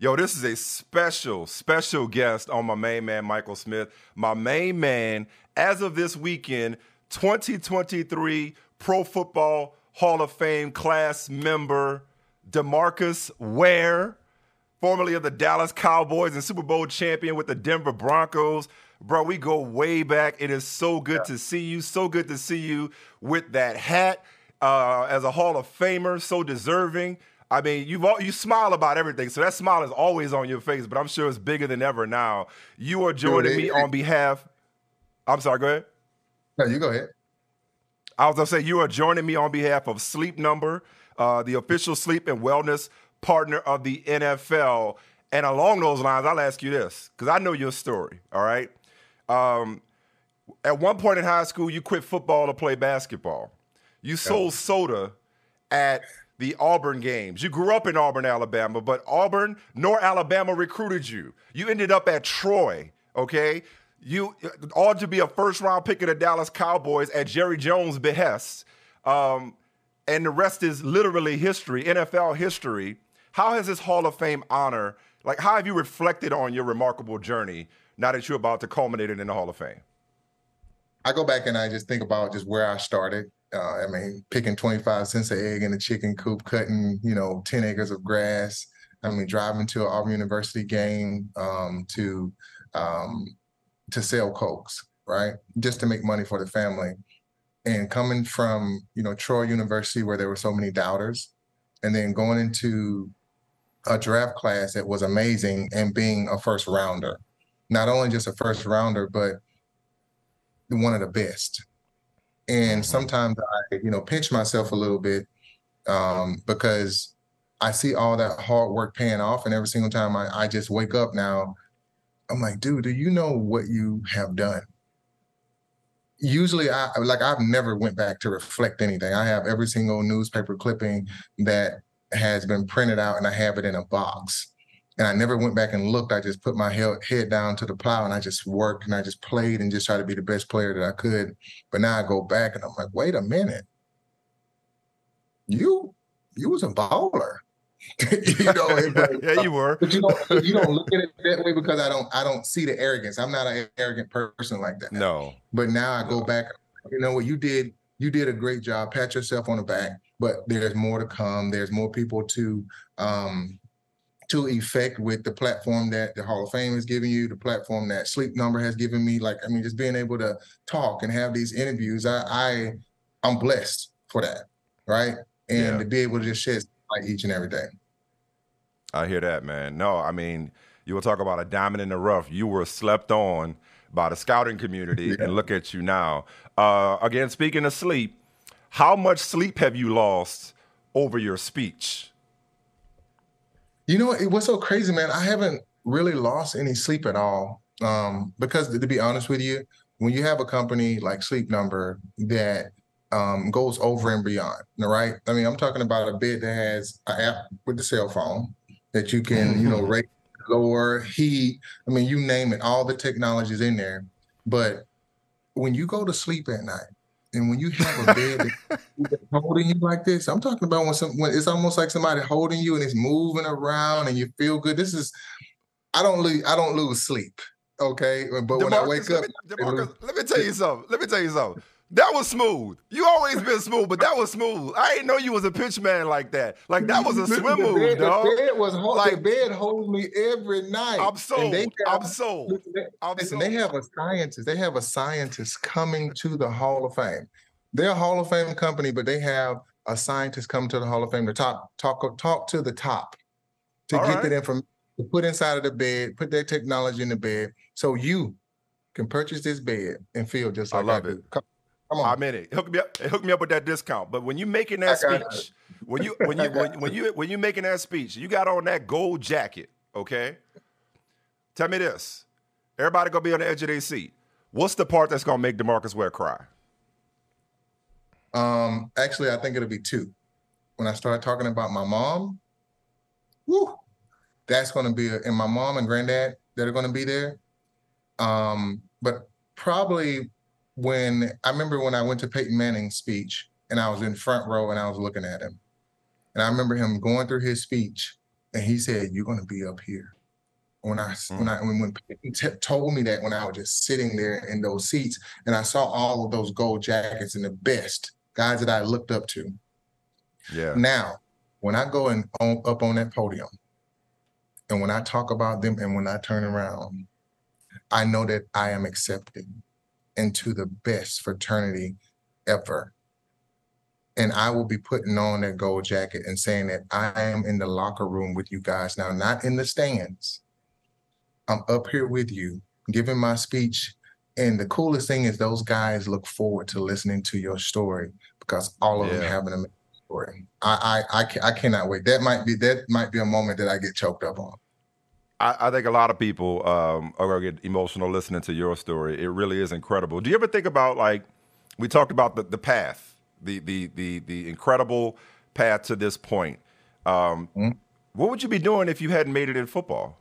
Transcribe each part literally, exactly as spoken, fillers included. Yo, this is a special, special guest on My Main Man, Michael Smith. My main man, as of this weekend, twenty twenty-three Pro Football Hall of Fame class member, DeMarcus Ware, formerly of the Dallas Cowboys and Super Bowl champion with the Denver Broncos. Bro, we go way back. It is so good yeah. to see you. So good to see you with that hat uh, as a Hall of Famer, so deserving. I mean, you've all, you smile about everything, so that smile is always on your face, but I'm sure it's bigger than ever now. You are joining me on behalf – I'm sorry, go ahead. No, you go ahead. I was going to say you are joining me on behalf of Sleep Number, uh, the official sleep and wellness partner of the N F L. And along those lines, I'll ask you this, because I know your story, all right? Um, at one point in high school, you quit football to play basketball. You sold soda at – the Auburn games. You grew up in Auburn, Alabama, but Auburn nor Alabama recruited you. You ended up at Troy, okay? You ought to be a first-round pick of the Dallas Cowboys at Jerry Jones' behest, um, and the rest is literally history, N F L history. How has this Hall of Fame honor, like how have you reflected on your remarkable journey now that you're about to culminate it in the Hall of Fame? I go back and I just think about just where I started. Uh, I mean, picking twenty-five cents an egg in a chicken coop, cutting, you know, ten acres of grass. I mean, driving to an Auburn University game um, to um, to sell Cokes, right? Just to make money for the family. And coming from, you know, Troy University, where there were so many doubters, and then going into a draft class that was amazing and being a first rounder. Not only just a first rounder, but one of the best. And sometimes I, you know, pinch myself a little bit um, because I see all that hard work paying off. And every single time I, I just wake up now, I'm like, dude, do you know what you have done? Usually, I like I've never went back to reflect anything. I have every single newspaper clipping that has been printed out and I have it in a box. And I never went back and looked. I just put my head down to the plow and I just worked and I just played and just tried to be the best player that I could. But now I go back and I'm like, wait a minute. You, you was a baller. you know, everybody, yeah, you were. But you don't, you don't look at it that way because I don't, I don't see the arrogance. I'm not an arrogant person like that. No. But now I go no. back, you know what you did? You did a great job. Pat yourself on the back, but there's more to come. There's more people to, um, to effect with the platform that the Hall of Fame has given you, the platform that Sleep Number has given me. Like, I mean, just being able to talk and have these interviews, I, I, I'm blessed for that, right? And yeah. to be able to just shed light each and every day. I hear that, man. No, I mean, you were talking about a diamond in the rough. You were slept on by the scouting community, yeah. and look at you now. Uh, again, speaking of sleep, how much sleep have you lost over your speech? You know, it was so crazy, man. I haven't really lost any sleep at all um, because, to be honest with you, when you have a company like Sleep Number that um, goes over and beyond, right? I mean, I'm talking about a bed that has an app with the cell phone that you can, mm-hmm. you know, rate, lower, heat. I mean, you name it, all the technologies in there. But when you go to sleep at night, and when you have a bed that's holding you like this, I'm talking about when, some, when it's almost like somebody holding you and it's moving around and you feel good. This is, I don't lose, I don't lose sleep, okay? But DeMarcus, when I wake up. Let me, DeMarcus, let me tell you something. Let me tell you something. That was smooth. You always been smooth, but that was smooth. I didn't know you was a pitch man like that. Like, that was a swim move, bed, dog. The bed was hold, like, the bed holding me every night. I'm sold. Have, I'm sold. I'm listen, sold. They have a scientist. They have a scientist coming to the Hall of Fame. They're a Hall of Fame company, but they have a scientist come to the Hall of Fame to talk, talk, talk to the top to All get right. that information, to put inside of the bed, put that technology in the bed, so you can purchase this bed and feel just like I love I do. it. Come on. I'm in it. Hook me up. Hook me up with that discount. But when you making that speech, when you when you when, when you when you making that speech, you got on that gold jacket. Okay. Tell me this. Everybody gonna be on the edge of their seat. What's the part that's gonna make DeMarcus Ware cry? Um. Actually, I think it'll be two. When I start talking about my mom, woo, that's gonna be a, and my mom and granddad that are gonna be there. Um. But probably. When I remember when I went to Peyton Manning's speech and I was in front row and I was looking at him. And I remember him going through his speech And he said, "You're going to be up here." When I mm. when I when, when he t- told me that, when I was just sitting there in those seats, and I saw all of those gold jackets and the best guys that I looked up to. Yeah. Now, when I go and on, up on that podium, and when I talk about them, and when I turn around, I know that I am accepted into the best fraternity ever. And I will be putting on that gold jacket and saying that I am in the locker room with you guys now, not in the stands. I'm up here with you, giving my speech. And the coolest thing is those guys look forward to listening to your story, because all of yeah. them have an amazing story. I, I, I, I cannot wait. That might be that might be a moment that I get choked up on. I, I think a lot of people um, are going to get emotional listening to your story. It really is incredible. Do you ever think about, like, we talked about the, the path, the the the the incredible path to this point. Um, mm-hmm. What would you be doing if you hadn't made it in football?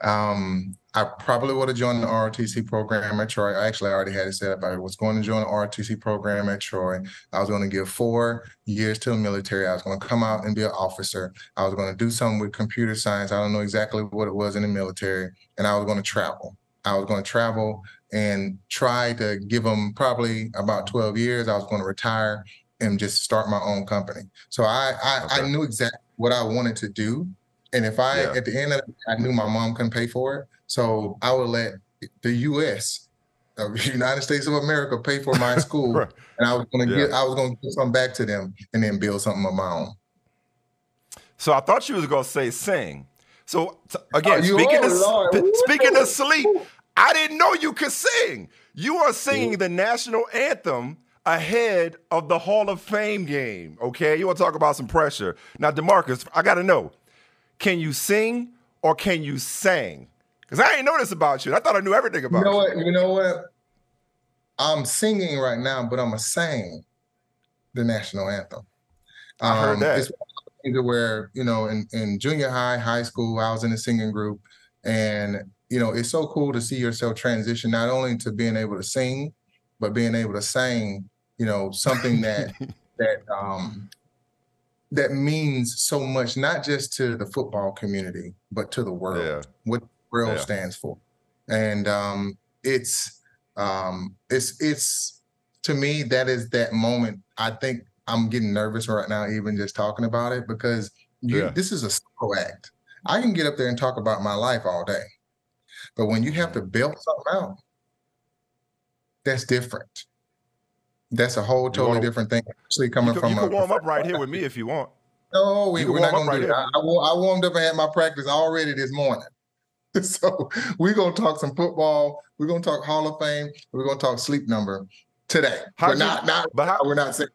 um, I probably would have joined the R O T C program at Troy. I actually already had it set up. I was going to join the R O T C program at Troy. I was going to give four years to the military. I was going to come out and be an officer. I was going to do something with computer science. I don't know exactly what it was in the military. And I was going to travel. I was going to travel and try to give them probably about twelve years. I was going to retire and just start my own company. So I I, okay. I knew exactly what I wanted to do. And if I, yeah. at the end of it, I knew my mom couldn't pay for it. So I would let the U S, the United States of America, pay for my school. Right. And I was going to yeah. get, I was going to give something back to them and then build something of my own. So I thought she was going to say sing. So t- again, oh, speaking, are, of, sp- speaking of sleep, I didn't know you could sing. You are singing the national anthem ahead of the Hall of Fame game, okay? You want to talk about some pressure. Now, DeMarcus, I got to know, can you sing or can you sang? Because I didn't know this about you. I thought I knew everything about you. Know what, you know what? I'm singing right now, but I'm going to sing the national anthem. I heard um, that. It's where, you know, in, in junior high, high school, I was in a singing group, and you know, it's so cool to see yourself transition not only to being able to sing, but being able to sing, you know, something that that um, that means so much, not just to the football community, but to the world, yeah. what the world yeah. stands for. And um, it's, um, it's, it's, to me, that is that moment. I think I'm getting nervous right now, even just talking about it, because you, yeah. this is a solo act. I can get up there and talk about my life all day. But when you have to build something out, that's different. That's a whole totally wanna, different thing. Actually, coming you can, from you can a, warm up right here with me if you want. No, we, we're not going right to do that. I, I warmed up and had my practice already this morning. So we're going to talk some football. We're going to talk Hall of Fame. We're going to talk Sleep Number today. How we're, you, not, not, but how, we're not saying.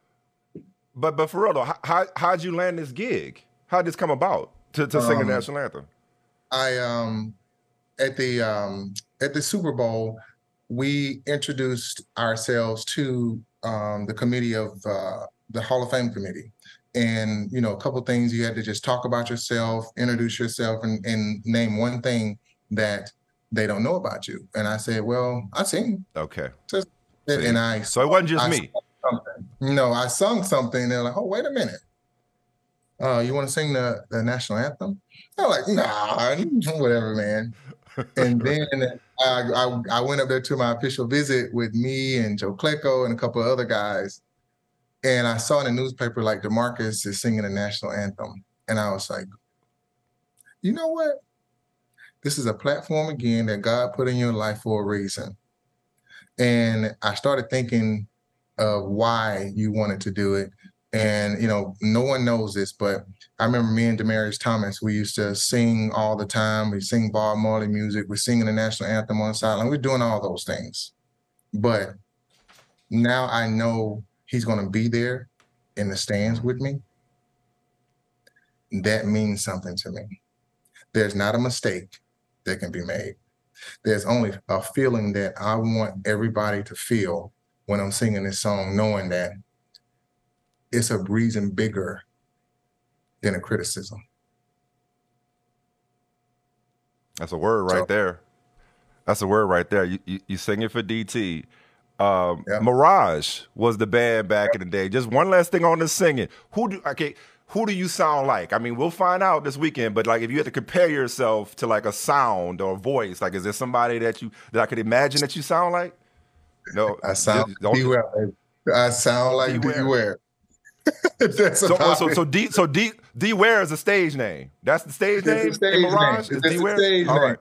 But, but for real, though, how, how'd you land this gig? How'd this come about to, to um, sing the national anthem? I... um. At the um, at the Super Bowl, we introduced ourselves to um, the committee of uh, the Hall of Fame committee, and you know, a couple things you had to just talk about yourself, introduce yourself, and, and name one thing that they don't know about you. And I said, "Well, I sing." Okay. So, and I so it wasn't just I me. No, I sung something. They're like, "Oh, wait a minute. Uh, you want to sing the, the national anthem?" I'm like, "Nah, whatever, man." And then I, I I went up there to my official visit with me and Joe Klecko and a couple of other guys. And I saw in the newspaper, like, DeMarcus is singing the national anthem. And I was like, you know what? This is a platform, again, that God put in your life for a reason. And I started thinking of why you wanted to do it. And, you know, no one knows this, but I remember me and Demaryius Thomas, we used to sing all the time. We sing Bob Marley music. We're singing the national anthem on the sideline. We're doing all those things. But now I know he's going to be there in the stands with me. That means something to me. There's not a mistake that can be made. There's only a feeling that I want everybody to feel when I'm singing this song, knowing that it's a reason bigger than a criticism. That's a word right so, there. That's a word right there. You you, you singing for D T. Um, yeah. Mirage was the band back yeah. in the day. Just one last thing on the singing. Who do okay? who do you sound like? I mean, we'll find out this weekend, but like if you had to compare yourself to like a sound or a voice, like is there somebody that you that I could imagine that you sound like? No, I sound beware. I sound like Beware. That's so, so so D so D D Ware is a stage name. That's the stage it's name. Stage Mirage name. Is D Ware. All name. Right.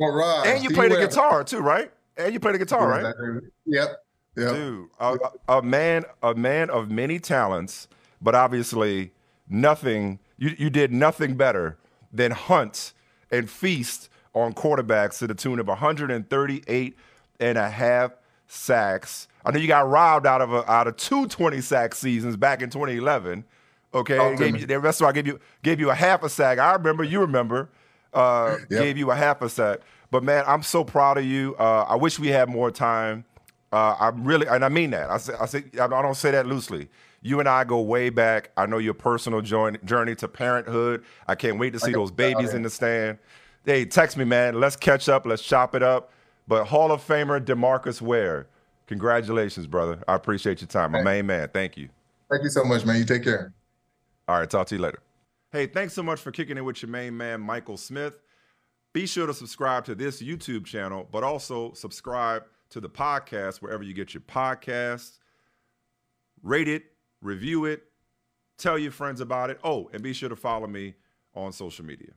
Mirage. And you D play Ware. The guitar too, right? And you play the guitar, right? Exactly. Yep. Yep. Dude, a, a man, a man of many talents, but obviously nothing. You you did nothing better than hunt and feast on quarterbacks to the tune of one hundred thirty-eight and a half sacks. I know you got robbed out of a, out of two twenty sack seasons back in twenty eleven. Okay, oh, gave you, the rest of I gave you gave you a half a sack. I remember, you remember, uh, yep. Gave you a half a sack. But man, I'm so proud of you. Uh, I wish we had more time. Uh, I'm really, and I mean that. I say, I say, I don't say that loosely. You and I go way back. I know your personal journey to parenthood. I can't wait to see those babies in the stand. Hey, text me, man. Let's catch up. Let's chop it up. But Hall of Famer DeMarcus Ware, congratulations, brother. I appreciate your time. My main man, thank you. Thank you so much, man. You take care. All right, talk to you later. Hey, thanks so much for kicking it with your main man, Michael Smith. Be sure to subscribe to this YouTube channel, but also subscribe to the podcast wherever you get your podcasts. Rate it, review it, tell your friends about it. Oh, and be sure to follow me on social media.